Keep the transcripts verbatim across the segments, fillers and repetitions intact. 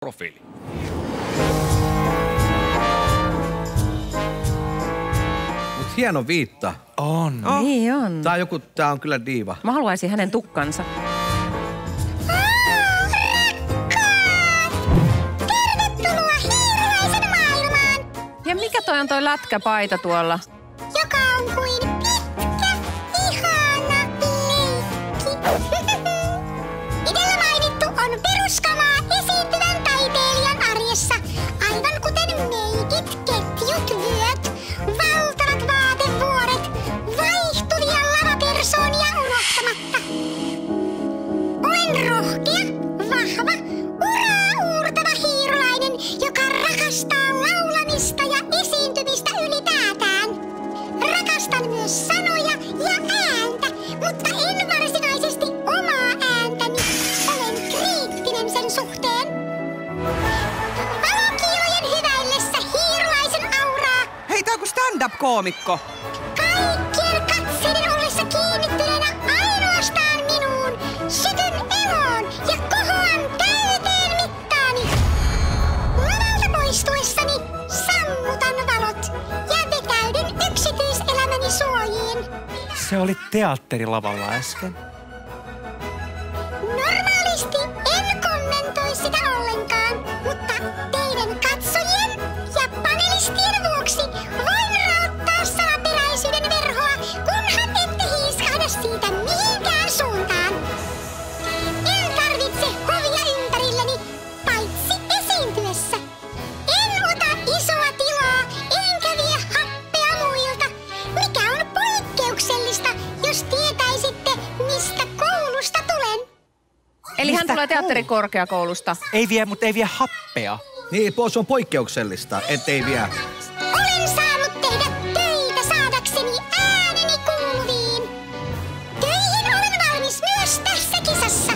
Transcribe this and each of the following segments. Profeli. Mut hieno viitta. On. Oh. Niin on. Tää on joku, tää on kyllä diiva. Mä haluaisin hänen tukkansa. Mikä toi on toi lätkäpaita tuolla? Joka on kuin pitkä, ihana leikki. Edellä mainittu on peruskamaa esiintyvän taiteilijan arjessa. Aivan kuten meikit, ketjut, vyöt, valtavat vaatevuoret, vaihtuvia lavapersoonia unohtamatta. Olen rohkea, vahva, uraa uurtava hiirulainen, joka rakastaa laulamista ja esiintymistä ylipäätään. Rakastan myös sanoja ja ääntä, mutta en varsinaisesti omaa ääntäni. Olen kriittinen sen suhteen. Valokiilojen hyväillessä hiirulaisen auraa. Hei, tää on kuin stand-up-koomikko. Kaikkien katseiden ollessa kiinnittyneenä ainoastaan minuun. Sytyn eloon ja kohoan täyteen mittaani. Lavalta poistuessani sammutan valot ja vetäydyn yksityiselämäni suojiin. Se oli teatterilavalla äsken. Normaalisti en kommentoi sitä ollenkaan, mutta teidän katsojien ja panelistien vuoksi voin raottaa salaperäisyyden verhoa, kunhan ette hiiskahda siitä mihinkään suuntaan. En tarvitse hovia ympärilleni, paitsi esiintyessä. En ota isoa tilaa, enkä vie happea muilta, mikä on poikkeuksellista, jos tietäisitte, mistä koulusta tulen. Eli hän Mistä tulee teatterikorkeakoulusta. Ei vie, mutta ei vie happea. Niin, se on poikkeuksellista, ettei vie. Olen saanut tehdä töitä saadakseni ääneni kuuluviin. Töihin olen valmis myös tässä kisassa.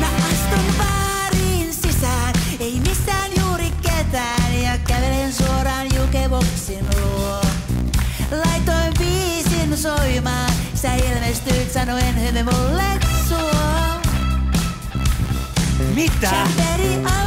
Mä astun baarin sisään, ei missään juuri ketään, ja kävelen suoraan jukeboksin luo. Laitoin biisin soimaan, sä ilmestyit sanoen hymy mulle suo. Mitä? Champeri